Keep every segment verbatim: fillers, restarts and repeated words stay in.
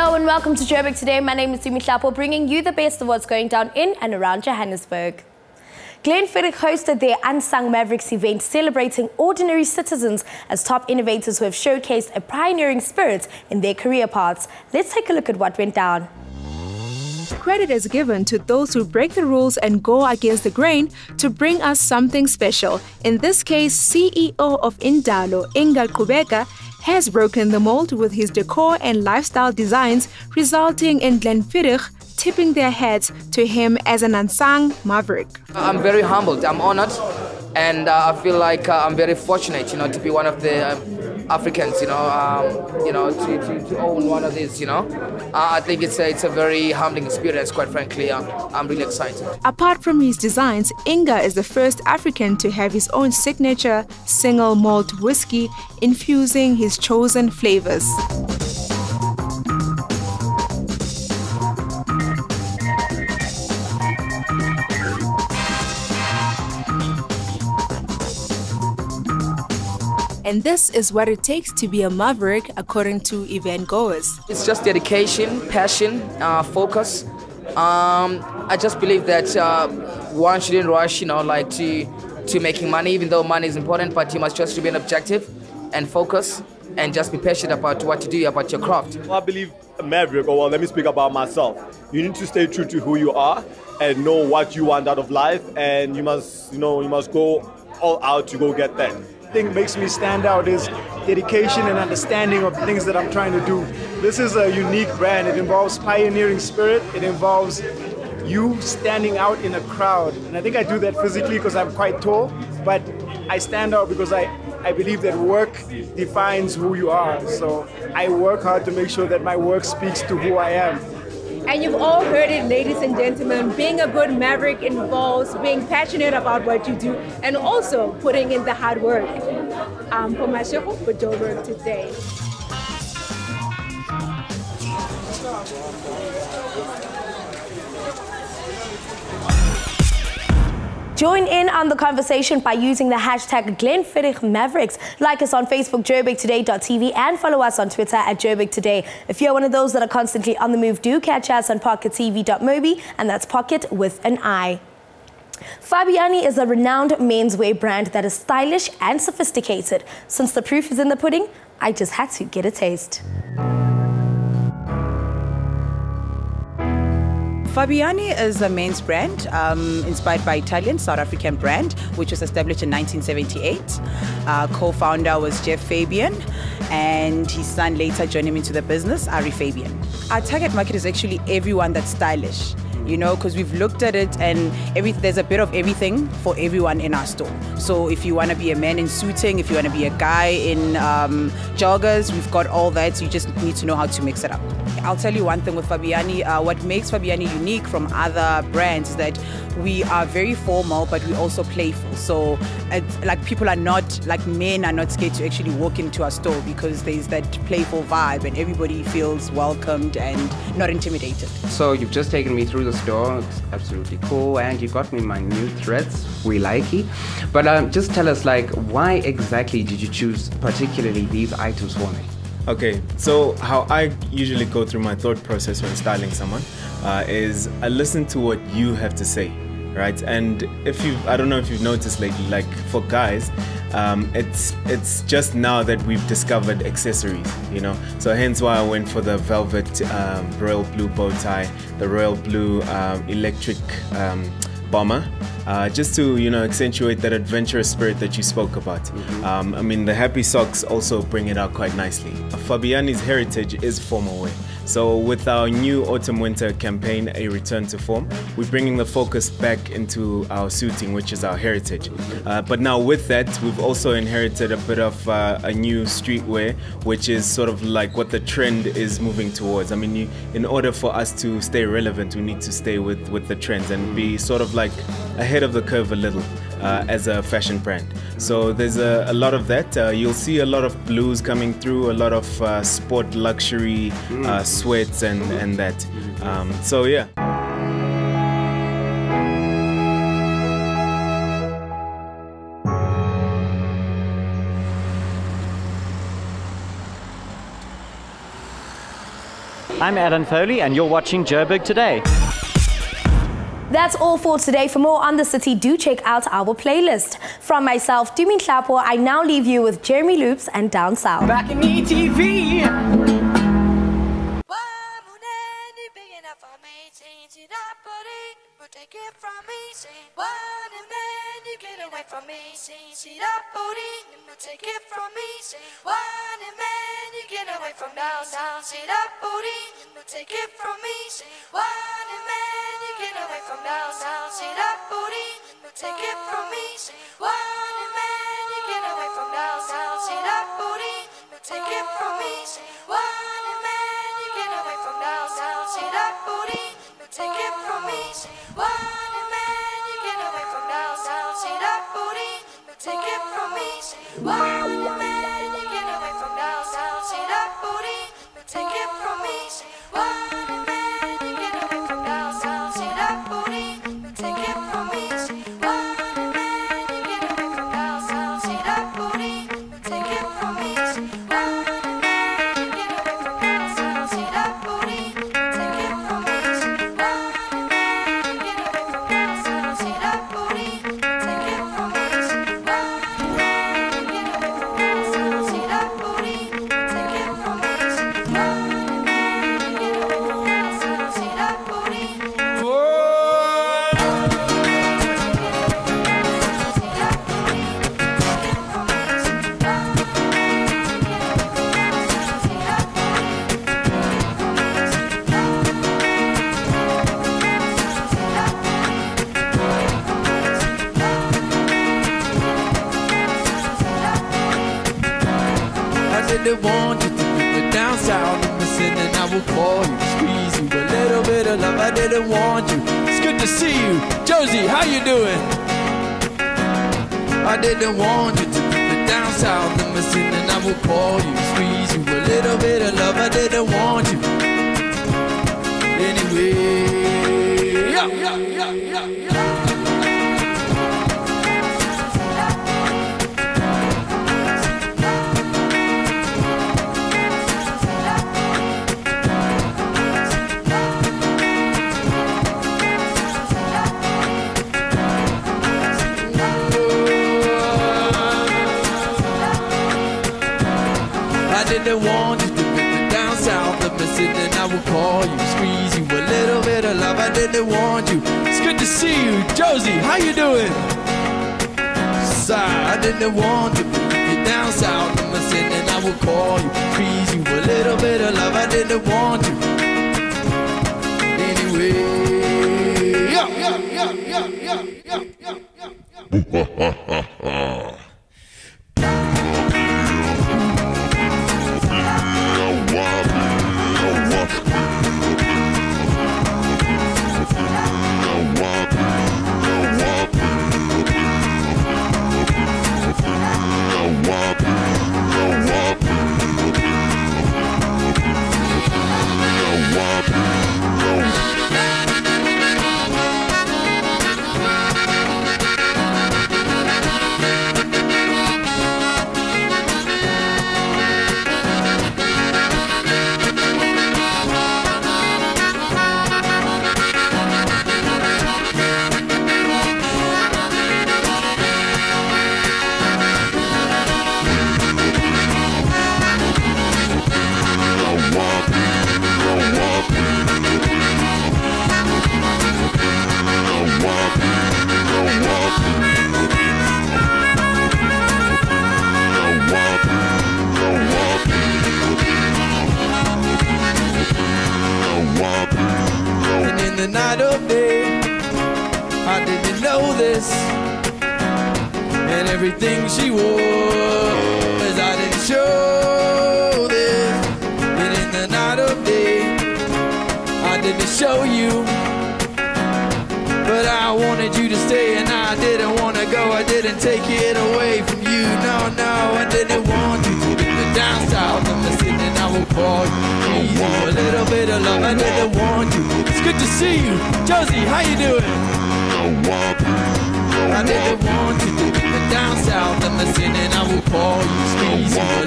Hello and welcome to Joburg Today. My name is Dumi Klapo, bringing you the best of what's going down in and around Johannesburg. Glenfiddich hosted their Unsung Mavericks event celebrating ordinary citizens as top innovators who have showcased a pioneering spirit in their career paths. Let's take a look at what went down. Credit is given to those who break the rules and go against the grain to bring us something special. In this case, C E O of Indalo, Inga Kubeka, has broken the mold with his decor and lifestyle designs, resulting in Glenfiddich tipping their hats to him as an unsung maverick. I'm very humbled, I'm honored, and uh, I feel like uh, I'm very fortunate, you know, to be one of the uh, Africans, you know, um, you know, to, to, to own one of these, you know. Uh, I think it's a, it's a very humbling experience, quite frankly. I'm, I'm really excited. Apart from his designs, Inga is the first African to have his own signature single malt whiskey, infusing his chosen flavors. And this is what it takes to be a maverick, according to event goers. It's just dedication, passion, uh, focus. Um, I just believe that uh, one shouldn't rush, you know, like to to making money, even though money is important, but you must just remain objective and focus and just be passionate about what you do, about your craft. Well, I believe a maverick, or well, let me speak about myself. You need to stay true to who you are and know what you want out of life, and you must, you know, you must go all out to go get that. Thing that makes me stand out is dedication and understanding of the things that I'm trying to do. This is a unique brand. It involves pioneering spirit. It involves you standing out in a crowd. And I think I do that physically because I'm quite tall, but I stand out because I, I believe that work defines who you are. So I work hard to make sure that my work speaks to who I am. And you've all heard it, ladies and gentlemen, being a good maverick involves being passionate about what you do and also putting in the hard work. I'm for Joburg Today. Join in on the conversation by using the hashtag Glenfiddich Mavericks. Like us on Facebook, Joburg Today dot T V, and follow us on Twitter at Joburg Today. If you're one of those that are constantly on the move, do catch us on pocket T V dot mobi, and that's pocket with an I. Fabiani is a renowned menswear brand that is stylish and sophisticated. Since the proof is in the pudding, I just had to get a taste. Fabiani is a men's brand um, inspired by Italian, South African brand, which was established in nineteen seventy-eight. Our co-founder was Jeff Fabian, and his son later joined him into the business, Ari Fabian. Our target market is actually everyone that's stylish, you know, because we've looked at it and every, there's a bit of everything for everyone in our store. So if you want to be a man in suiting, if you want to be a guy in um, joggers, we've got all that, so you just need to know how to mix it up. I'll tell you one thing with Fabiani, uh, what makes Fabiani unique from other brands is that we are very formal, but we're also playful. So it's like people are not, like men are not scared to actually walk into our store because there's that playful vibe and everybody feels welcomed and not intimidated. So you've just taken me through the store, it's absolutely cool, and you got me my new threads, we like it. But um, just tell us, like, why exactly did you choose particularly these items for me? Okay, so how I usually go through my thought process when styling someone uh, is I listen to what you have to say, right? And if you, I don't know if you've noticed lately, like for guys, um, it's it's just now that we've discovered accessories, you know. So hence why I went for the velvet um, royal blue bow tie, the royal blue um, electric um, bomber. Uh, just to, you know, accentuate that adventurous spirit that you spoke about. Mm-hmm. um, I mean, the happy socks also bring it out quite nicely. Fabiani's heritage is formal wear. So with our new autumn-winter campaign, A Return to Form, we're bringing the focus back into our suiting, which is our heritage. Uh, but now with that, we've also inherited a bit of uh, a new streetwear, which is sort of like what the trend is moving towards. I mean, you, in order for us to stay relevant, we need to stay with, with the trends and be sort of like ahead of the curve a little uh, as a fashion brand. So there's a, a lot of that. Uh, you'll see a lot of blues coming through, a lot of uh, sport luxury, uh, sweats and, and that. Um, so yeah. I'm Adam Foley and you're watching Joburg Today. That's all for today. For more on the city, do check out our playlist. From myself, Dumi Klapo, I now leave you with Jeremy Loops and Down South. Back in E T V.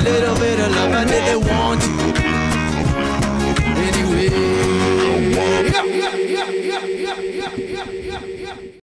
I didn't want you.